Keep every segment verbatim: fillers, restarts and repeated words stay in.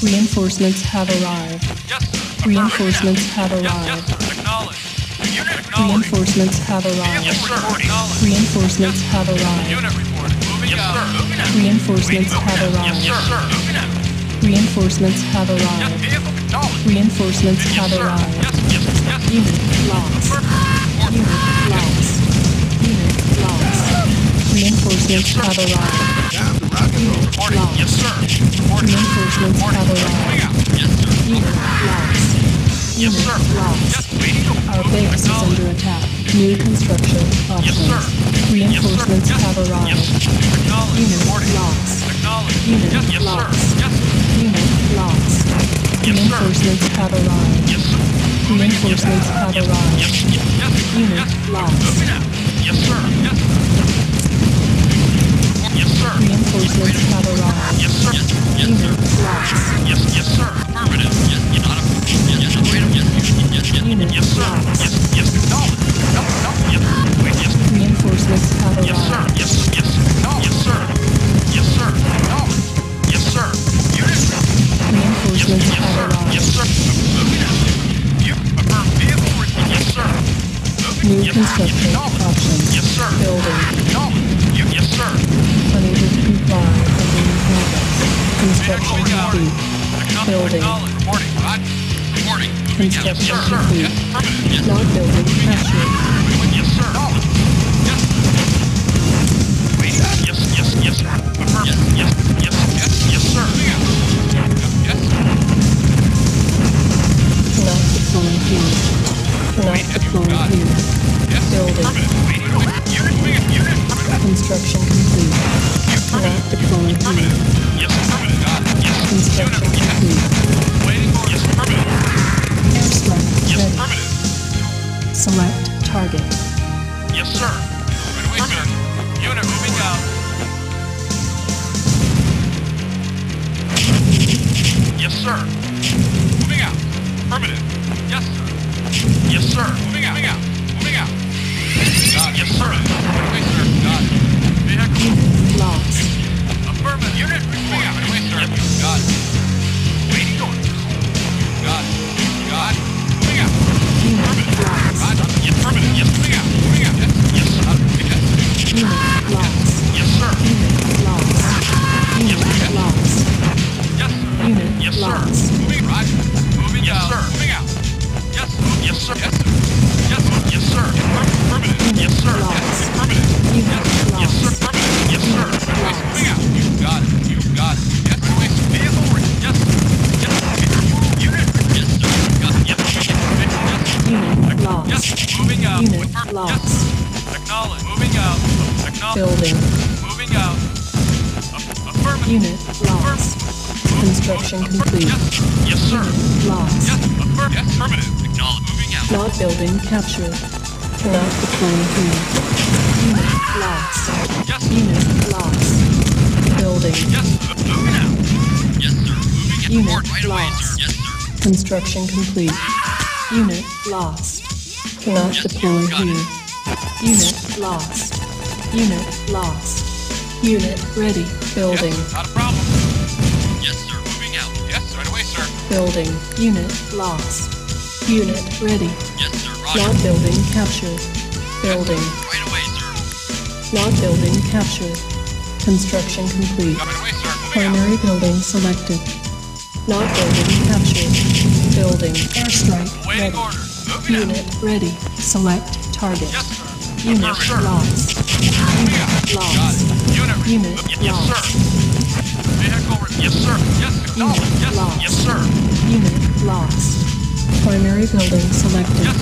Reinforcements have arrived. Yes, sir. Reinforcements have arrived. Reinforcements have arrived. Yes, sir. Reinforcements have arrived. Unit report. Yes, sir. Reinforcements have arrived. Yes, sir. Reinforcements have arrived. Reinforcements have arrived. Unit lost. Unit lost. Unit lost. Reinforcements have arrived. Reporting. Yes, sir. Reporting. Reinforcements have arrived. Yes, sir. Unit lost. Yes, sir. Lost. Our base is under attack. New construction options. Yes, sir. Reinforcements have arrived. Unit lost. Unit lost. Unit lost. Reinforcements have arrived. Reinforcements have arrived. Unit lost. Yes, sir. Reinforcements have arrived. Yes, sir. Unit lost. Yes, yes, sir. Affirmative. Yes, you're not a... Yes, sir. Unit lost. Yes, yes, no. No, no. Yes, wait, yes. Reinforcements have arrived. Yes, sir. Yes, yes. No. Yes, sir. Yes, sir. No. Yes, sir. Unit. Reinforcements have arrived. Yes, sir. Moving out. You affirm vehicle. Yes, sir. New construction options. Yes, sir. Building. No. Yes, sir. Unable to comply with the new progress. Construction complete. Building. Construction complete. Not building. Captured. Yes, sir. Yes, yes, yes, sir. Yes, yes, yes, yes, yes, sir. Not deploying units. Not deploying units. Building. Construction complete. Not deploying unit. Construction complete. Airstrike ready. Select target. Yes, sir. Unit moving out. Yes, sir. Moving out. Affirmative. Yes, sir. Yes, sir. Moving out. Moving out. Moving out. Yes, sir. Unit lost. Affirmative. Unit report. Wait, sir. Got it. Waiting on it. Got it. Got it. Moving out. Affirmative. Got it. Yes, affirmative. Yes, moving out. Moving out. Yes, sir. Unit lost. Yes, sir. Unit lost. Unit lost. Yes, sir. Unit yes, sir. Moving right. Moving yes, sir. Moving out. Yes, yes, sir. Yes, sir. Yes, sir. Yes, sir. Affirmative. Yes, sir. Affirmative. Yes, sir. Yes, sir. You got it. You got it. Yes, vehicle. Yes, yes. Unit. Yes, sir. Unit lost. Yes, moving out. Unit lost. Acknowledge. Moving out. Acknowledge. Building. Moving out. Affirmative. Unit lost. Construction complete. Yes, sir. Lost. Yes, affirmative. Acknowledge. Moving out. Not building captured. Cannot deploy here. Unit lost. Yes. Unit lost. Building. Yes, sir. Moving out. Yes, sir. Moving out. Unit lost. Right away, sir. Yes, sir. Construction complete. Unit lost. Cannot yes, deploy here. Unit lost. Unit lost. Unit ready. Building. Yes, not a problem. Yes, sir. Moving out. Yes, right away, sir. Building. Unit lost. Unit ready. Yes, sir. Roger. Not building captured. Building. Yes, right away, sir. Log building captured. Construction complete. Away, primary out. Building selected. Log building captured. Building. Airstrike ready. Unit out. Ready. Select target. Yes, unit lost. Unit lost. Unit lost. Yes, sir. Yes, unit lost. Yes, sir. Unit lost. Primary building selected. Yes,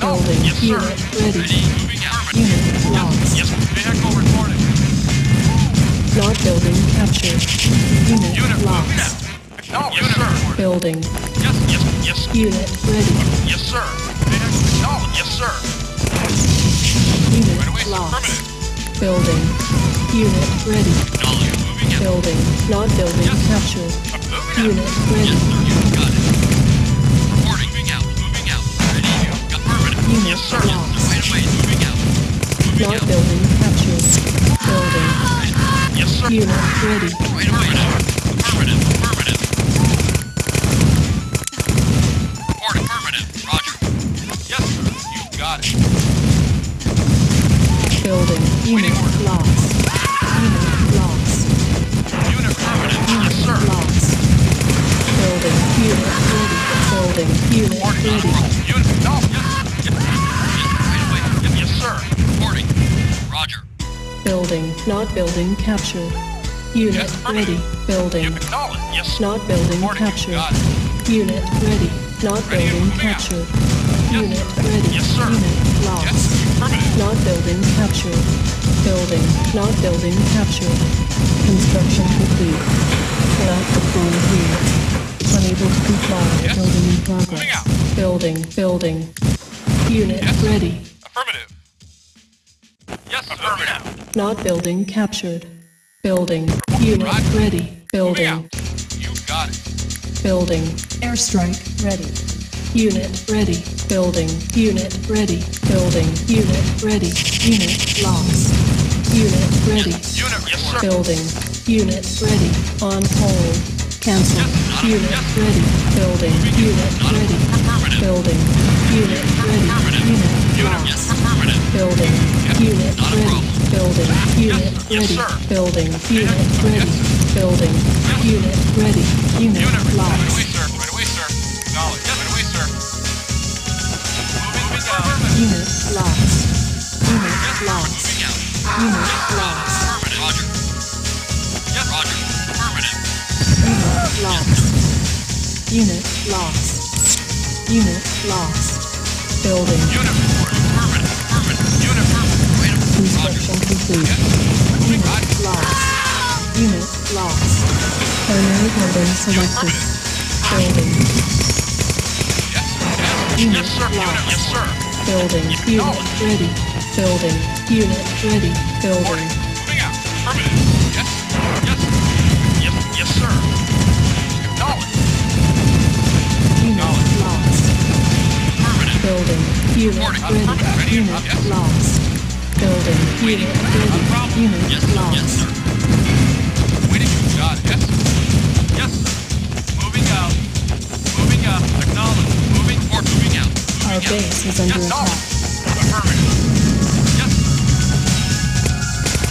building. Yes, unit ready. ready. Unit lost. Yes, vehicle reporting. Not building captured. Unit, unit lost. No, yes, sir. Building. Yes, yes, yes. Unit ready. Yes, sir. No, yes, sir. Unit right away, lost. Building. Unit ready. No, building. Not building yes. captured. Unit ready. Yes, got it. Reporting. Moving out. Moving out. Ready. Affirmative. Unit yes, sir. Lost. Right away. Moving out. Not building captured. Building. Yes, sir. Unit ready. Right away. Affirmative. Affirmative. Unit lost. Unit lost. Unit permanent on search. Building here. Building here. Building here. Unit no. Yes, sir. Reporting. Roger. Building. Not building. Captured. Unit yes, ready. Building. Yes. Not building. Reporting. Captured. Unit ready. Not ready building. Captured. Yes. Unit ready. Yes, sir. Unit lost. Yes, not building. Captured. Building. Not building. Captured. Construction complete. Pull out the pool here. Unable to comply. Yes. Building in progress. Building. Building. Unit yes. ready. Affirmative. Yes, affirmative. Not building. Captured. Building. Unit right. ready. Building. You got it. Building. Airstrike ready. Unit ready. Building. Unit ready. Building. Unit ready. Unit lost. Unit ready. Unit yes, sir. Building. Unit ready. On hold. Cancel. Yes, unit yes. ready. Building. Unit ready. Building. Unit ready. Unit lost. Building. Unit ready. Building. Unit ready. Building. Unit ready. Building. Unit ready. Unit lost. Right away, sir. Knowledge. Right away, sir. Moving down. Unit lost. Unit lost. Unit lost. Roger. Yes, Roger. Affirmative. Unit lost. Unit lost. Unit lost. Building. Unit affirmative. Unit affirmative. Construction complete. Unit lost. Unit lost. Primary building selected. Building. Unit lost. Building. Unit ready. Building. Unit ready. Building. Moving out. Affirmative. Yes. Yes. Yes. Yes, sir. Acknowledge. Unit lost. Affirmative. Building. Unit ready. Unit lost. Building. Unit ready. Unit lost. Waiting. Got it. Yes. Yes. Moving out. Moving out. Acknowledge. Moving forward. Moving out. Moving Our out. base is under yes, attack. Affirmative. Yes.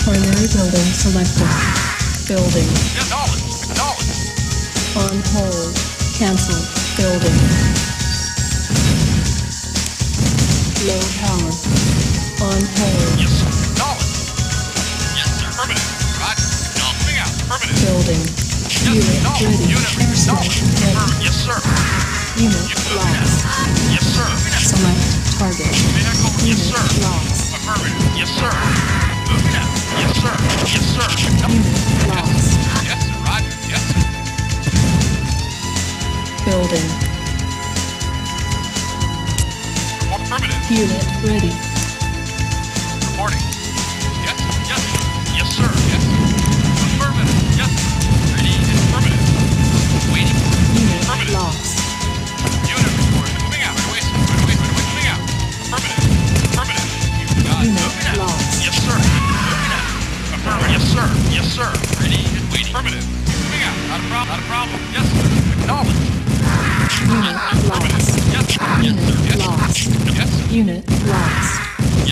Primary building selected. Building. Yes. Acknowledge. Acknowledge. On hold. Cancel. Building. Low power. On hold. Yes. Acknowledge. Yes. Affirmative. Building. Unit ready. Airstrike ready. Yes, sir. Unit lost. Yes, sir. Select target. Unit lost. Affirmative. Yes, sir. Yes, sir. Yes, sir. Unit lost. Yes, Roger. Yes. Building. Affirmative. Unit ready. Reporting. Yes. Yes. Yes, sir. Yes. Lost. Unit reporting. Moving out. Wait, wait, wait, wait, moving out. Affirmative. Affirmative. You got it. Moving out. Yes, sir. Moving out. Affirmative. Yes, sir. Yes, sir. Ready and waiting. Affirmative. Moving out. Not a problem. Not a problem. Yes, sir. Acknowledge. Unit lost. Yes, sir. Unit lost.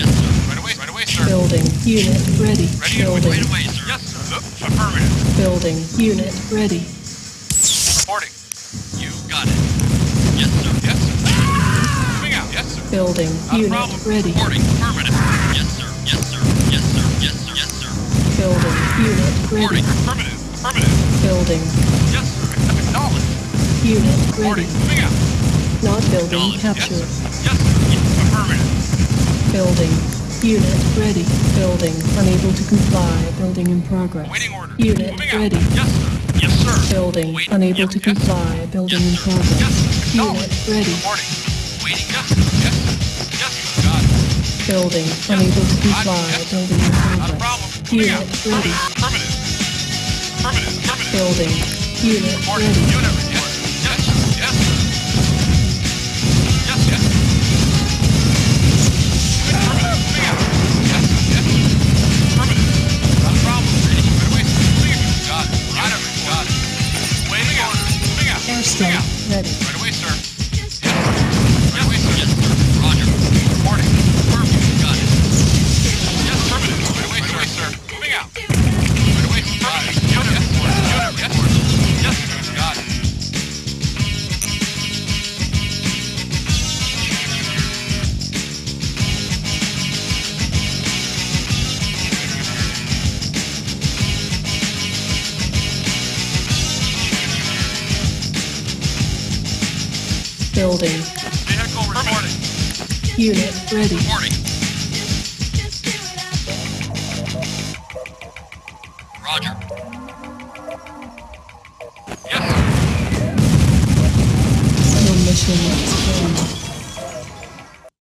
Yes, sir. Unit lost. Yes, sir. Right away. Right away, sir. Building. Unit ready. Ready and waiting. Right away, sir. Yes, sir. Affirmative. Building. Unit ready. Reporting. Got it. Yes, sir. Yes, sir. Moving out. Yes, sir. Building. Not unit ready. Reporting. Affirmative. Yes, sir. Yes, sir. Yes, sir. Yes, sir. Yes, sir. Building. Unit ready. Reporting. Affirmative. Affirmative. Building. Yes, sir. Acknowledged. Unit ready. Reporting. Moving out. Not building. Captured. Yes, sir. Yes, sir. Yes, affirmative. Building. Unit ready. Building. Unable to comply. Building in progress. Waiting order. Unit moving ready. Out. Yes, sir. Yes, sir. Building. Wait. Unable yes, to comply. Yes, building yes, in progress. Yes, unit ready. Reporting. Waiting. Yes, yes, yes, got it. Building. Yes, unable to comply. Yes. Building in progress. Not a problem. Unit ready. Affirmative. Affirmative. Affirmative. Building. Unit reporting. Ready. Unit ready. Yes, yes, yes. Yes, yes. Affirmative. Moving out. Yes, yes. Affirmative. Not a problem. Ready. Right away. Got it. Got it. Got it. Waiting on. Moving out. Airstrike. Ready. Right away, sir. Yes, sir. Right away, sir. Yes, sir. Roger. Reporting. Affirmative. Got it. Yes, affirmative. Right away, sir. Building. Vehicle reporting. Unit ready. Reporting. Roger. Yes, sir. Mission is